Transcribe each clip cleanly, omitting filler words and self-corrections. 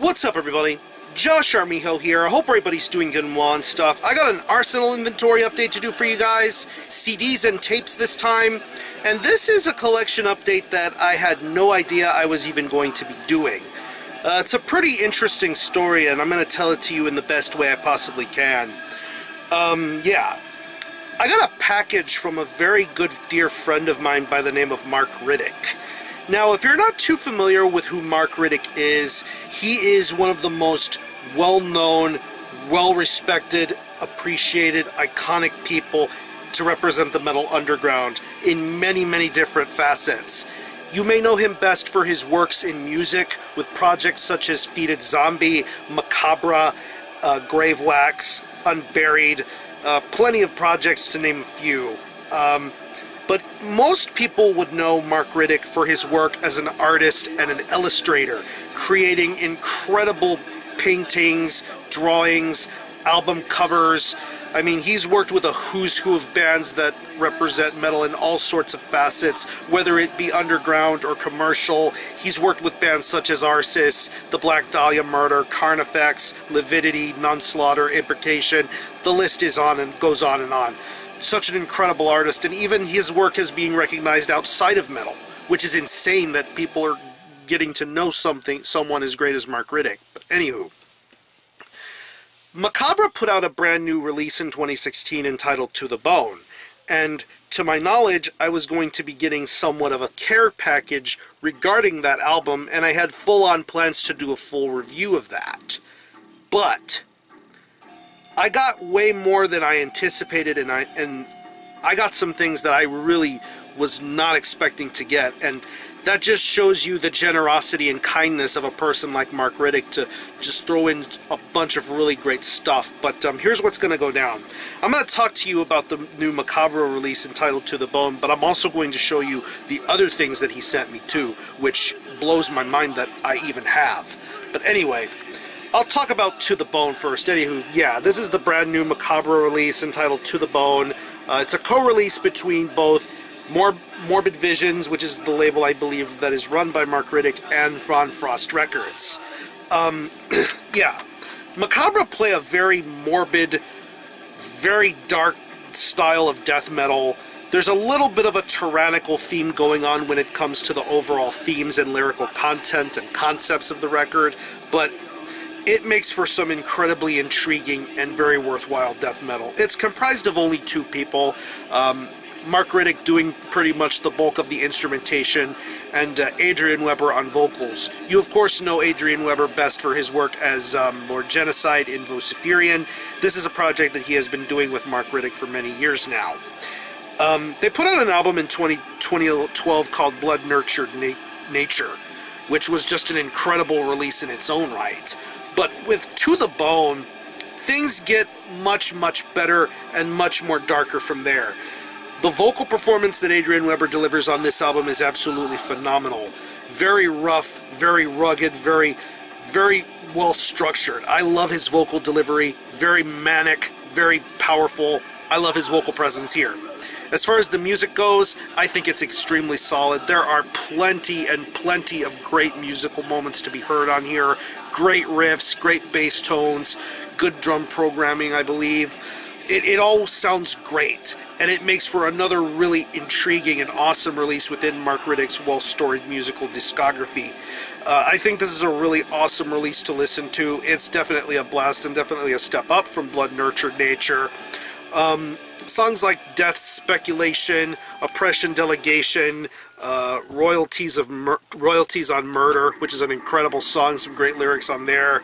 What's up, everybody? Josh Armijo here. I hope everybody's doing good and well and stuff. I got an Arsenal inventory update to do for you guys. CDs and tapes this time. And this is a collection update that I had no idea I was even going to be doing. It's a pretty interesting story, and I'm going to tell it to you in the best way I possibly can. Yeah. I got a package from a very good dear friend of mine by the name of Mark Riddick. Now, if you're not too familiar with who Mark Riddick is, he is one of the most well-known, well-respected, appreciated, iconic people to represent the metal underground in many, many different facets. You may know him best for his works in music with projects such as Fetid Zombie, Macabra, Grave Wax, Unburied, plenty of projects to name a few. But most people would know Mark Riddick for his work as an artist and an illustrator, creating incredible paintings, drawings, album covers. I mean, he's worked with a who's who of bands that represent metal in all sorts of facets, whether it be underground or commercial. He's worked with bands such as Arsis, The Black Dahlia Murder, Carnifex, Lividity, Nunslaughter, Imprecation. The list is on and goes on and on. Such an incredible artist, and even his work is being recognized outside of metal, which is insane that people are getting to know someone as great as Mark Riddick. But anywho, Macabra put out a brand new release in 2016 entitled To The Bone, and to my knowledge, I was going to be getting somewhat of a care package regarding that album, and I had full-on plans to do a full review of that. But I got way more than I anticipated, and I got some things that I really was not expecting to get, and that just shows you the generosity and kindness of a person like Mark Riddick to just throw in a bunch of really great stuff. But here's what's going to go down. I'm going to talk to you about the new Macabra release entitled To The Bone, but I'm also going to show you the other things that he sent me too, which blows my mind that I even have. But anyway, I'll talk about To The Bone first. Anywho, yeah, this is the brand new Macabra release entitled To The Bone. It's a co-release between both Morbid Visions, which is the label I believe that is run by Mark Riddick, and Von Frost Records. Yeah, Macabra play a very morbid, very dark style of death metal. There's a little bit of a tyrannical theme going on when it comes to the overall themes and lyrical content and concepts of the record, but it makes for some incredibly intriguing and very worthwhile death metal. It's comprised of only two people, Mark Riddick doing pretty much the bulk of the instrumentation, and Adrian Weber on vocals. You of course know Adrian Weber best for his work as Lord Genocide in Vociferian. This is a project that he has been doing with Mark Riddick for many years now. They put out an album in 2012 called Blood-Nurtured Nature, which was just an incredible release in its own right. But with To The Bone, things get much, much better and much more darker from there. The vocal performance that Adrian Weber delivers on this album is absolutely phenomenal. Very rough, very rugged, very, very well structured. I love his vocal delivery. Very manic, very powerful. I love his vocal presence here. As far as the music goes, I think it's extremely solid. There are plenty of great musical moments to be heard on here. Great riffs, great bass tones, good drum programming, I believe. It all sounds great, and it makes for another really intriguing and awesome release within Mark Riddick's well-storied musical discography. I think this is a really awesome release to listen to. It's definitely a blast and definitely a step up from Blood-Nurtured Nature. Songs like Death, Speculation, Oppression, Delegation, Royalties on Murder, which is an incredible song, some great lyrics on there,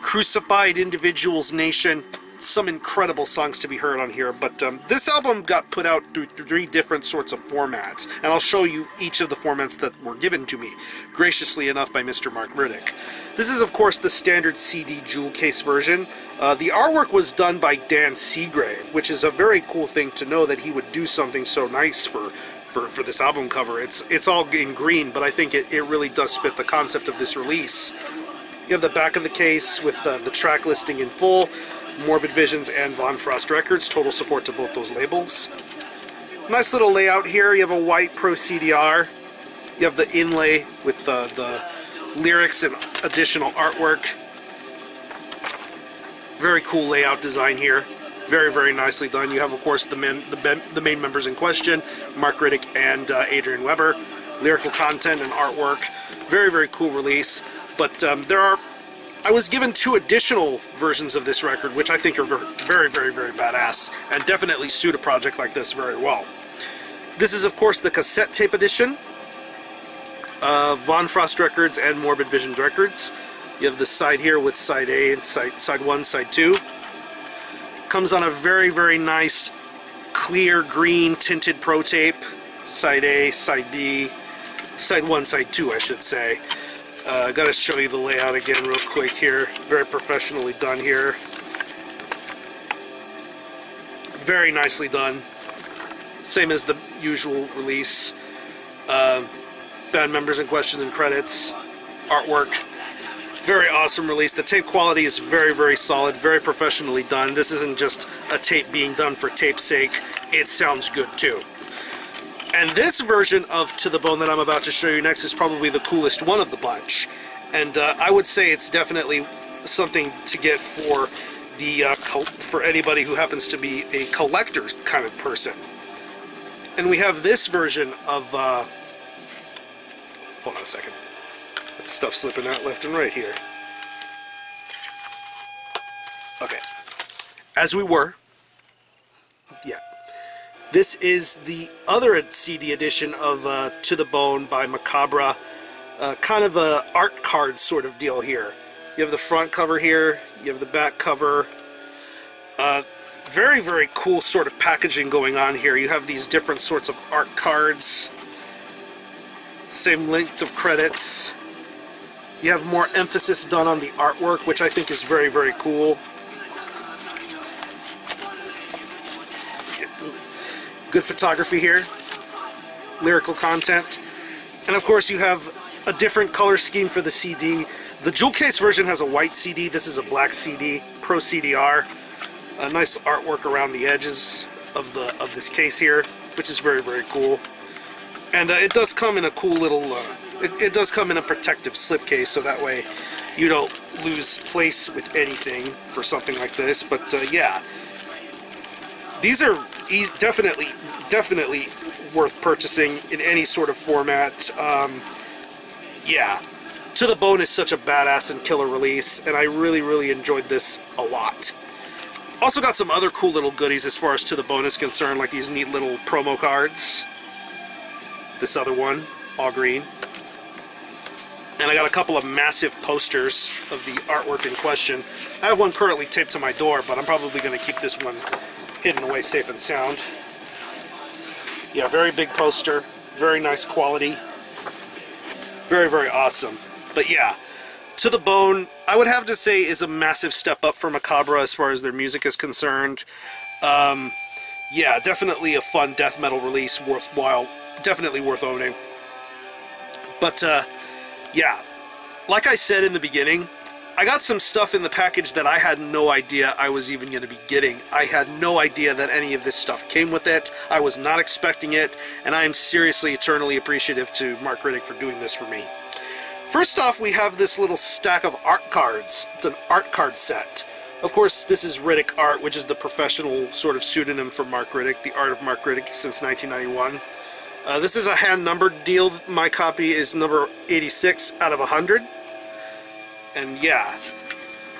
Crucified Individuals Nation, some incredible songs to be heard on here. But this album got put out through three different sorts of formats, and I'll show you each of the formats that were given to me, graciously enough, by Mr. Mark Riddick. This is, of course, the standard CD jewel case version. The artwork was done by Dan Seagrave, which is a very cool thing to know that he would do something so nice for this album cover. It's all in green, but I think it really does fit the concept of this release. You have the back of the case with the track listing in full, Morbid Visions and Von Frost Records. Total support to both those labels. Nice little layout here. You have a white Pro CDR. You have the inlay with the lyrics and additional artwork. Very cool layout design here. Very, very nicely done. You have, of course, the main members in question, Mark Riddick and Adrian Weber. Lyrical content and artwork. Very, very cool release. But I was given two additional versions of this record, which I think are very, very, very badass, and definitely suit a project like this very well. This is, of course, the cassette tape edition of Von Frost Records and Morbid Visions Records. You have the side here with side A, and side 1, side 2. Comes on a very, very nice clear green tinted pro tape. Side A, side B, side 1, side 2, I should say. I gotta show you the layout again real quick here. Very professionally done here. Very nicely done. Same as the usual release. Band members in question and credits. Artwork. Very awesome release. The tape quality is very, very solid. Very professionally done. This isn't just a tape being done for tape's sake. It sounds good too. And this version of To The Bone that I'm about to show you next is probably the coolest one of the bunch. And I would say it's definitely something to get for the for anybody who happens to be a collector kind of person. And we have this version of... hold on a second. That stuff's slipping out left and right here. Okay. As we were. Yeah. This is the other CD edition of To The Bone by Macabra. Kind of a art card sort of deal here. You have the front cover here, you have the back cover. Very, very cool sort of packaging going on here. You have these different sorts of art cards. Same length of credits. You have more emphasis done on the artwork, which I think is very, very cool. Good photography here, lyrical content, and of course you have a different color scheme for the CD. The jewel case version has a white CD, this is a black CD, Pro CDR. A nice artwork around the edges of this case here, which is very, very cool. And it does come in a cool little, it does come in a protective slipcase, so that way you don't lose place with anything for something like this, but yeah. These are definitely worth purchasing in any sort of format. Yeah, To The Bone is such a badass and killer release, and I really, really enjoyed this a lot. Also got some other cool little goodies as far as To The Bone is concerned, like these neat little promo cards. This other one, all green. And I got a couple of massive posters of the artwork in question. I have one currently taped to my door, but I'm probably going to keep this one hidden away safe and sound. Yeah, very big poster, very nice quality, very, very awesome. But yeah, To The Bone, I would have to say, is a massive step up for Macabra as far as their music is concerned. Yeah, definitely a fun death metal release, worthwhile, definitely worth owning. But yeah, like I said in the beginning, I got some stuff in the package that I had no idea I was even going to be getting. I had no idea that any of this stuff came with it. I was not expecting it, and I am seriously eternally appreciative to Mark Riddick for doing this for me. First off, we have this little stack of art cards. It's an art card set. Of course, this is Riddick Art, which is the professional sort of pseudonym for Mark Riddick, the art of Mark Riddick since 1991. This is a hand-numbered deal. My copy is number 86 out of 100. And yeah,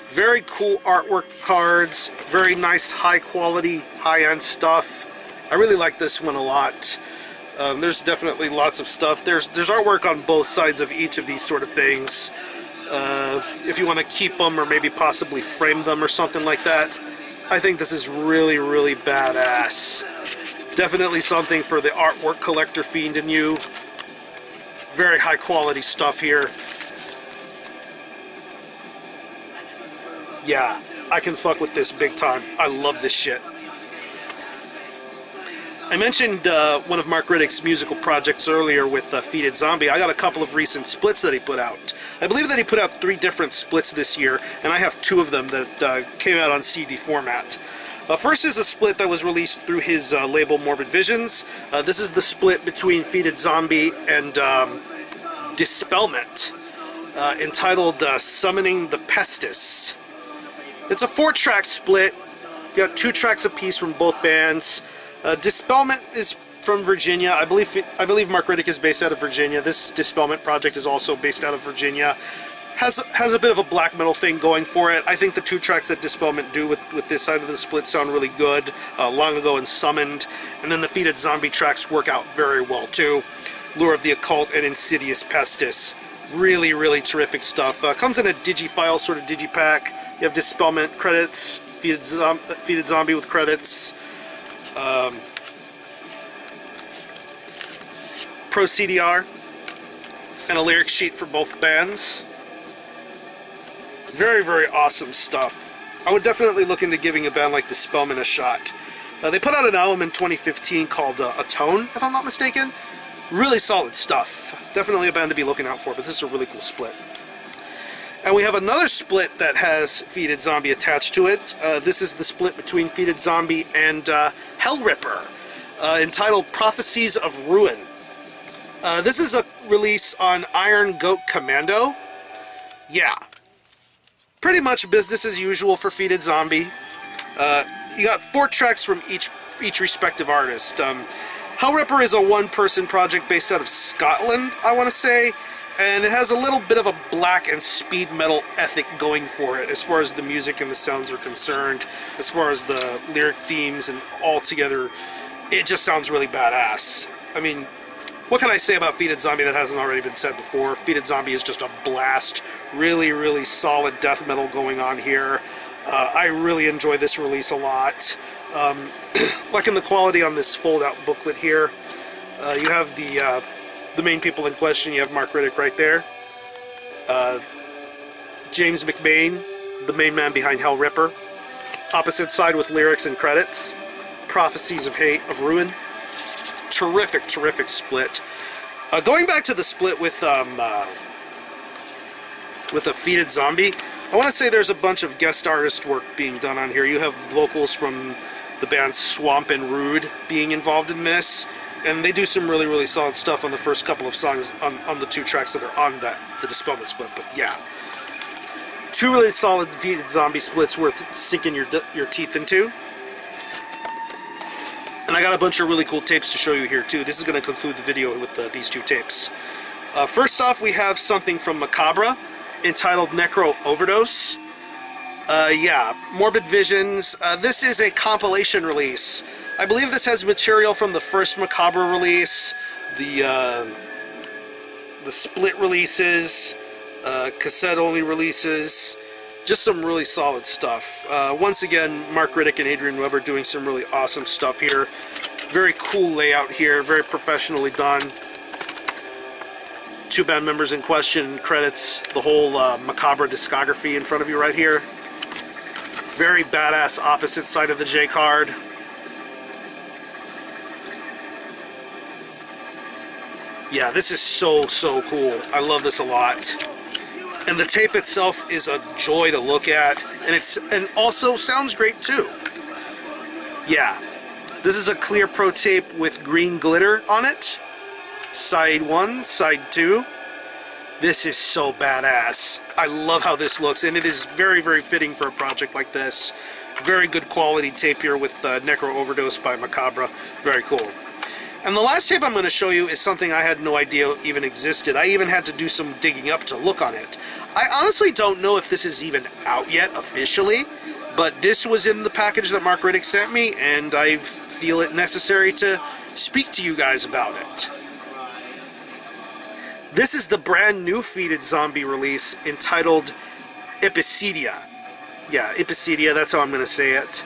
very cool artwork cards, very nice high quality, high-end stuff. I really like this one a lot. There's definitely lots of stuff. There's artwork on both sides of each of these sort of things. If you want to keep them or maybe possibly frame them or something like that. I think this is really, really badass. Definitely something for the artwork collector fiend in you. Very high quality stuff here. Yeah, I can fuck with this big time. I love this shit. I mentioned one of Mark Riddick's musical projects earlier with Fetid Zombie. I got a couple of recent splits that he put out. I believe that he put out 3 different splits this year, and I have 2 of them that came out on CD format. First is a split that was released through his label Morbid Visions. This is the split between Fetid Zombie and Dispellment. entitled Summoning the Pestis. It's a 4-track split. You got 2 tracks apiece from both bands. Dispellment is from Virginia. I believe Mark Riddick is based out of Virginia. This Dispellment project is also based out of Virginia. Has a bit of a black metal thing going for it. I think the 2 tracks that Dispellment do with this side of the split sound really good. Long Ago and Summoned. And then the Fetid Zombie tracks work out very well too. Lure of the Occult and Insidious Pestis. Really, really terrific stuff. Comes in a digifile, sort of digipack. You have Dispellment credits, Fetid Zombie with credits, Pro CDR, and a lyric sheet for both bands. Very, very awesome stuff. I would definitely look into giving a band like Dispellment a shot. They put out an album in 2015 called Atone, if I'm not mistaken. Really solid stuff. Definitely a band to be looking out for, but this is a really cool split. And we have another split that has Fetid Zombie attached to it. This is the split between Fetid Zombie and Hellripper, entitled Prophecies of Ruin. This is a release on Iron Goat Commando. Yeah. Pretty much business as usual for Fetid Zombie. You got 4 tracks from each respective artist. Hellripper is a one-person project based out of Scotland, I want to say. And it has a little bit of a black and speed metal ethic going for it as far as the music and the sounds are concerned, as far as the lyric themes and all together. It just sounds really badass. I mean, what can I say about Fetid Zombie that hasn't already been said before? Fetid Zombie is just a blast. Really, really solid death metal going on here. I really enjoy this release a lot. Liking the quality on this fold-out booklet here. You have the main people in question. You have Mark Riddick right there, James McBain, the main man behind Hellripper, opposite side with lyrics and credits, Prophecies of Ruin. Terrific, terrific split. Going back to the split with a Fetid Zombie, I want to say there's a bunch of guest artist work being done on here. You have vocals from the bands Swamp and Rude being involved in this. And they do some really, really solid stuff on the first couple of songs on the 2 tracks that are on the Dispellment split, but yeah. 2 really solid Fetid Zombie splits worth sinking your teeth into. And I got a bunch of really cool tapes to show you here too. This is going to conclude the video with these 2 tapes. First off, we have something from Macabra entitled Necro Overdose. Yeah, Morbid Visions. This is a compilation release. I believe this has material from the first Macabra release, the split releases, cassette-only releases, just some really solid stuff. Once again, Mark Riddick and Adrian Weber doing some really awesome stuff here. Very cool layout here, very professionally done. 2 band members in question, credits, the whole Macabra discography in front of you right here. Very badass opposite side of the J card. Yeah, this is so, so cool. I love this a lot. And the tape itself is a joy to look at. And also sounds great too. Yeah. This is a clear pro tape with green glitter on it. Side 1, side 2. This is so badass. I love how this looks. And it is very, very fitting for a project like this. Very good quality tape here with Necro Overdose by Macabra. Very cool. And the last tape I'm going to show you is something I had no idea even existed. I even had to do some digging up to look on it. I honestly don't know if this is even out yet officially, but this was in the package that Mark Riddick sent me, and I feel it necessary to speak to you guys about it. This is the brand new Fetid Zombie release entitled Epicedia. Yeah, Epicedia, that's how I'm going to say it.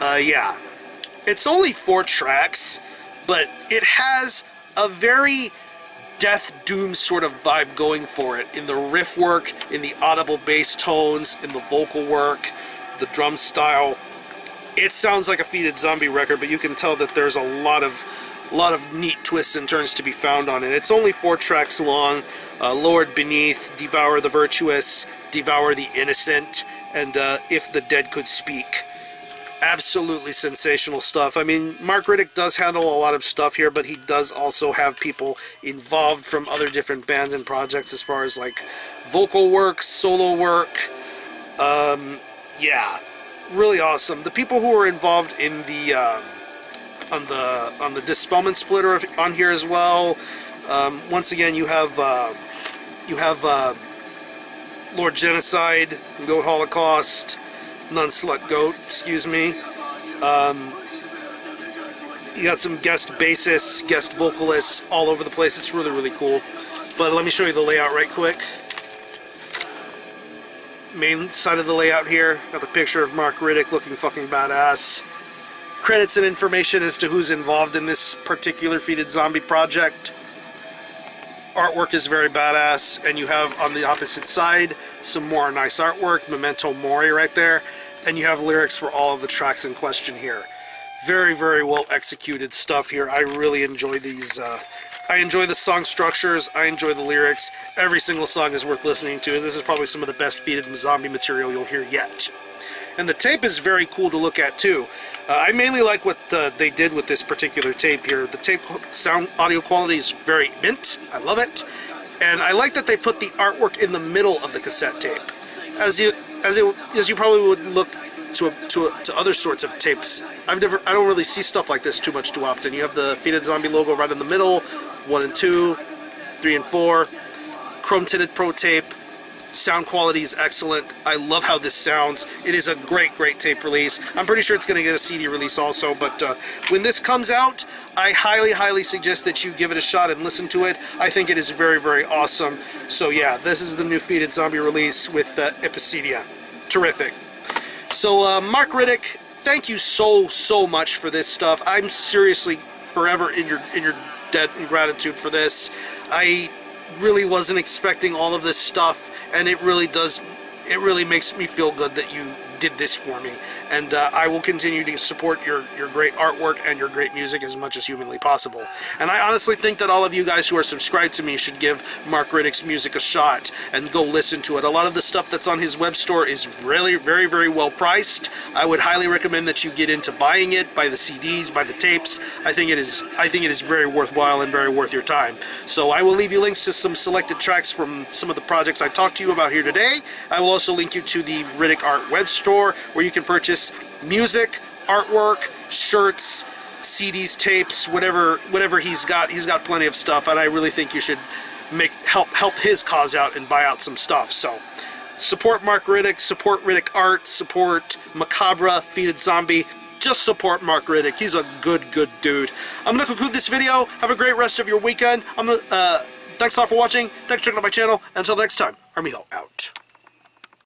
Yeah. It's only 4 tracks, but it has a very death doom sort of vibe going for it in the riff work, in the audible bass tones, in the vocal work, the drum style. It sounds like a Fetid Zombie record, but you can tell that there's a lot of neat twists and turns to be found on it. It's only 4 tracks long. Lord Beneath, Devour the Virtuous, Devour the Innocent, and If the Dead Could Speak. absolutely sensational stuff. I mean, Mark Riddick does handle a lot of stuff here, but he does also have people involved from other different bands and projects as far as, like, vocal work, solo work. Yeah, really awesome. The people who are involved in the, on the Dispellment split are on here as well. Once again, you have Lord Genocide, Goat Holocaust, Nunslaughter. You got some guest bassists, guest vocalists all over the place. It's really, really cool. But let me show you the layout right quick. Main side of the layout here, got the picture of Mark Riddick looking fucking badass. Credits and information as to who's involved in this particular Fetid Zombie project. Artwork is very badass, and you have on the opposite side some more nice artwork, Memento Mori right there, and you have lyrics for all of the tracks in question here. Very, very well executed stuff here. I really enjoy these. I enjoy the song structures, I enjoy the lyrics. Every single song is worth listening to, and this is probably some of the best Fetid Zombie material you'll hear yet. And the tape is very cool to look at too. I mainly like what they did with this particular tape here. The tape sound audio quality is very mint. I love it. And I like that they put the artwork in the middle of the cassette tape. As you probably would look to other sorts of tapes. I don't really see stuff like this too much too often. You have the Fetid Zombie logo right in the middle, 1 and 2, 3 and 4, chrome tinted pro tape. Sound quality is excellent. I love how this sounds. It is a great, great tape release. I'm pretty sure it's going to get a CD release also, but when this comes out, I highly, highly suggest that you give it a shot and listen to it. I think it is very, very awesome. So yeah, this is the new Fetid Zombie release with Epicedia. Terrific. So Mark Riddick, thank you so, so much for this stuff. I'm seriously forever in your debt and gratitude for this. I really wasn't expecting all of this stuff, and it really makes me feel good that you did this for me, and I will continue to support your great artwork and your great music as much as humanly possible. And I honestly think that all of you guys who are subscribed to me should give Mark Riddick's music a shot and go listen to it. A lot of the stuff that's on his web store is really very, very well priced. I would highly recommend that you get into buying it, buy the CDs, buy the tapes. I think it is very worthwhile and very worth your time. So I will leave you links to some selected tracks from some of the projects I talked to you about here today. I will also link you to the Riddick Art web store, where you can purchase music, artwork, shirts, CDs, tapes, whatever he's got. He's got plenty of stuff, and I really think you should help his cause out and buy out some stuff. So support Mark Riddick, support Riddick Art, support Macabra, Fetid Zombie. Just support Mark Riddick. He's a good dude. I'm gonna conclude this video. Have a great rest of your weekend. Thanks a lot for watching. Thanks for checking out my channel. Until next time, Armijo out.